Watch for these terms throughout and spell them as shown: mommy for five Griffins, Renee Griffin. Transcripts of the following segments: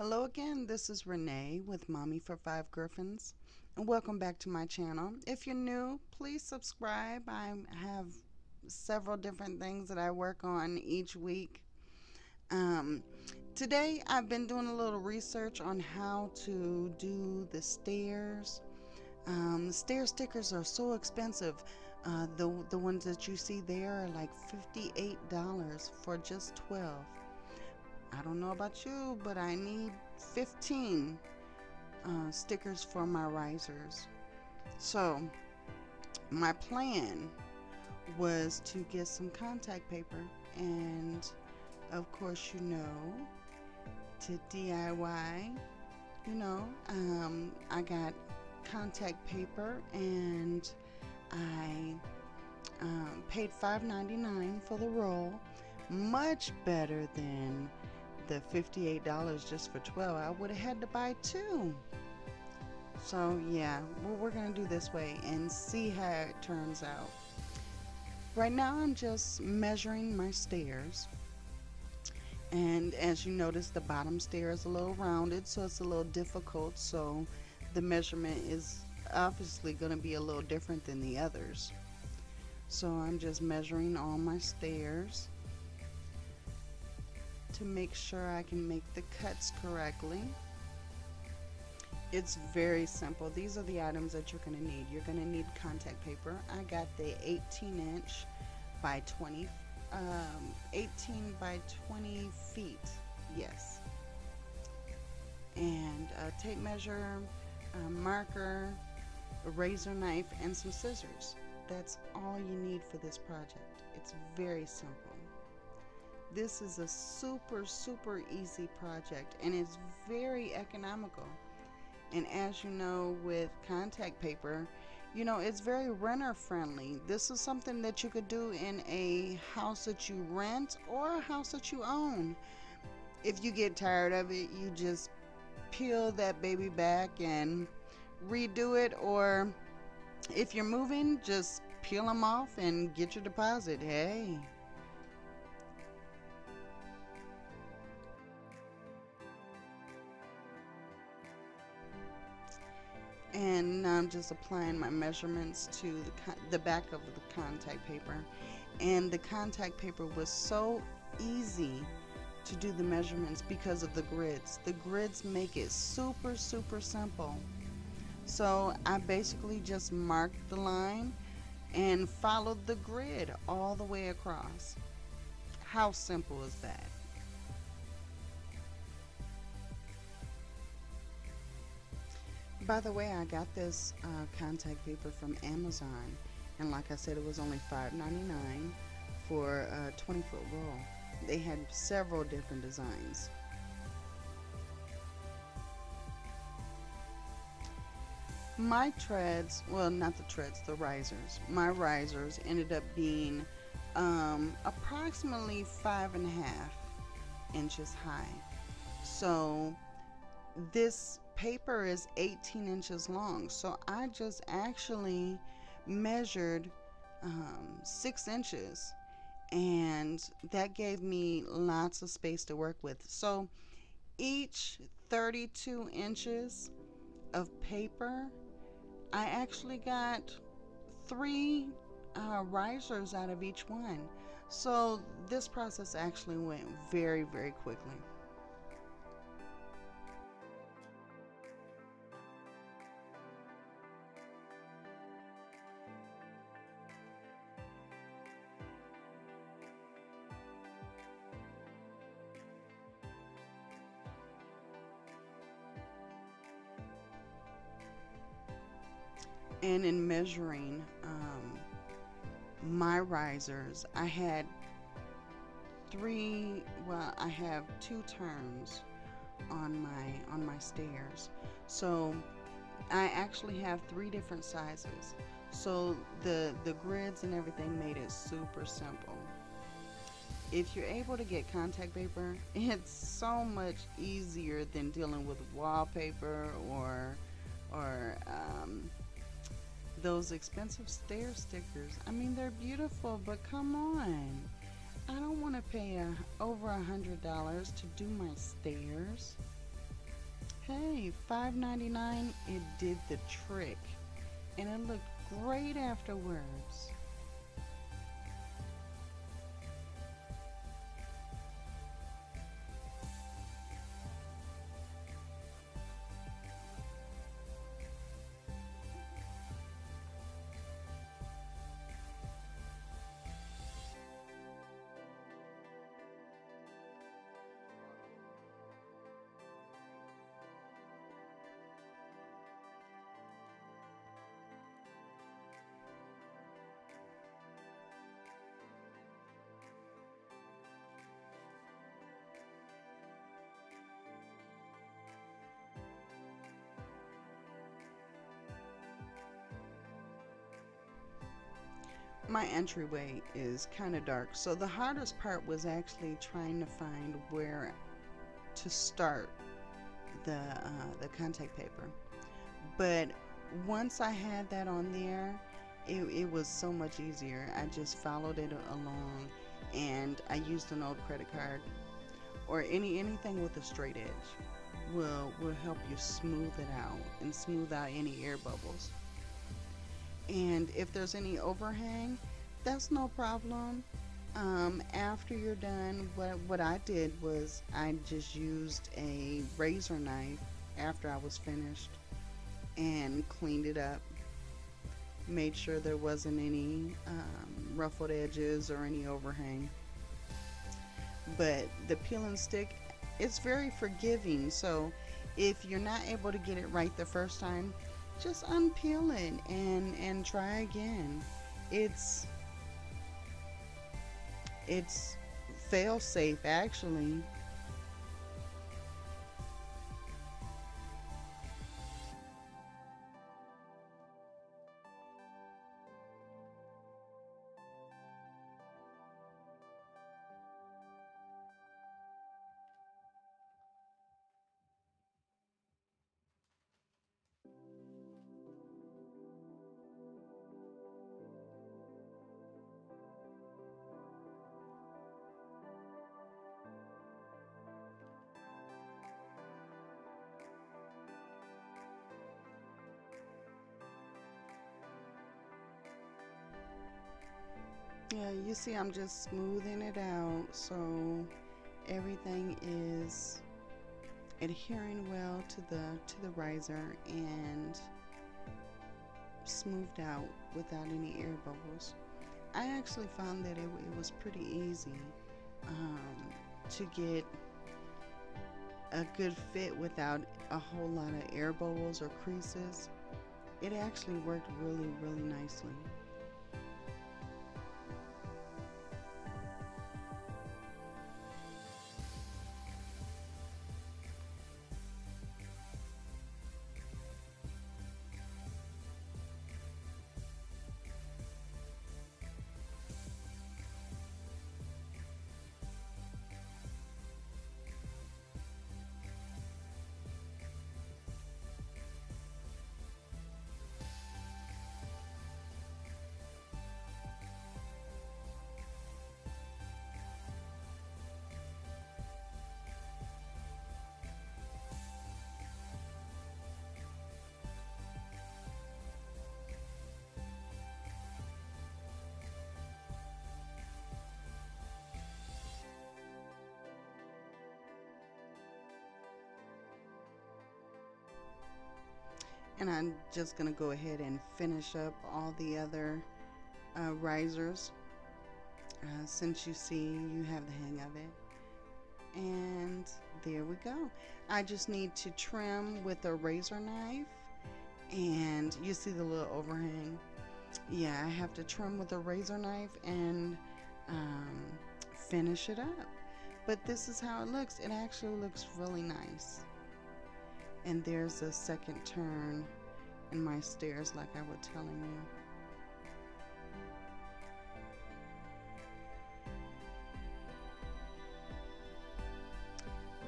Hello again, this is Renee with Mommy for Five Griffins, and welcome back to my channel. If you're new, please subscribe. I have several different things that I work on each week. Today I've been doing a little research on how to do the stairs. Stair stickers are so expensive. The ones that you see there are like $58 for just 12. I don't know about you, but I need 15 stickers for my risers. So my plan was to get some contact paper and, of course, you know, to DIY. You know, I got contact paper and I paid $5.99 for the roll. Much better than the $58 just for 12. I would have had to buy two. So yeah, we're gonna do this way and see how it turns out. Right now I'm just measuring my stairs, and as you notice, the bottom stair is a little rounded, so it's a little difficult. So the measurement is obviously gonna be a little different than the others. So I'm just measuring all my stairs to make sure I can make the cuts correctly. It's very simple. These are the items that you're gonna need. You're gonna need contact paper. I got the 18 by 20 feet, yes. And a tape measure, a marker, a razor knife, and some scissors. That's all you need for this project. It's very simple. This is a super easy project, and it's very economical. And as you know, with contact paper, you know, it's very renter friendly. This is something that you could do in a house that you rent or a house that you own. If you get tired of it, you just peel that baby back and redo it, or if you're moving, just peel them off and get your deposit. Hey. And now I'm just applying my measurements to the back of the contact paper. And the contact paper was so easy to do the measurements because of the grids. The grids make it super simple. So I basically just marked the line and followed the grid all the way across. How simple is that? By the way, I got this contact paper from Amazon, and like I said, it was only $5.99 for a 20-foot roll. They had several different designs. My treads, well, not the treads, the risers. My risers ended up being approximately 5.5 inches high. So this paper is 18 inches long, so I just actually measured 6 inches, and that gave me lots of space to work with. So each 32 inches of paper, I actually got 3 risers out of each one. So this process actually went very quickly. And in measuring my risers, I had I have two turns on my stairs. So I actually have 3 different sizes. So the grids and everything made it super simple. If you're able to get contact paper, it's so much easier than dealing with wallpaper or those expensive stair stickers. I mean, they're beautiful, but come on, I don't want to pay over $100 to do my stairs. Okay, $5.99, it did the trick, and it looked great afterwards. My entryway is kind of dark, so the hardest part was actually trying to find where to start the contact paper. But once I had that on there, it was so much easier. I just followed it along, and I used an old credit card, or anything with a straight edge will help you smooth it out and smooth out any air bubbles. And if there's any overhang, that's no problem. After you're done, what I did was I just used a razor knife after I was finished and cleaned it up. Made sure there wasn't any ruffled edges or any overhang. But the peel and stick, it's very forgiving. So if you're not able to get it right the first time, just unpeel it and try again. It's fail safe, actually. Yeah, you see I'm just smoothing it out so everything is adhering well to the riser and smoothed out without any air bubbles. I actually found that it was pretty easy to get a good fit without a whole lot of air bubbles or creases. It actually worked really, really nicely. And I'm just going to go ahead and finish up all the other risers since you see you have the hang of it. And there we go. I just need to trim with a razor knife, and you see the little overhang. Yeah, I have to trim with a razor knife and finish it up. But this is how it looks. It actually looks really nice. And there's a second turn in my stairs, like I was telling you.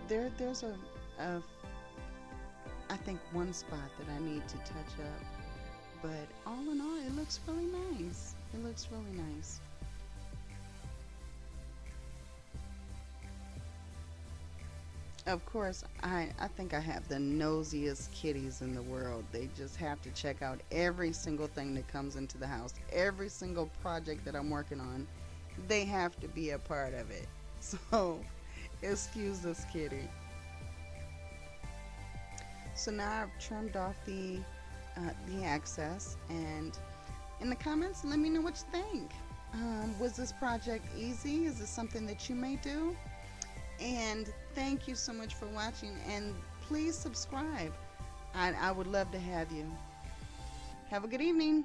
There's I think one spot that I need to touch up, but all in all, it looks really nice. It looks really nice. Of course, I think I have the nosiest kitties in the world. They just have to check out every single thing that comes into the house, every single project that I'm working on. They have to be a part of it. So, excuse this kitty. So now I've trimmed off the excess, and in the comments, let me know what you think. Was this project easy? Is this something that you may do? And thank you so much for watching, and please subscribe. I would love to have you. Have a good evening.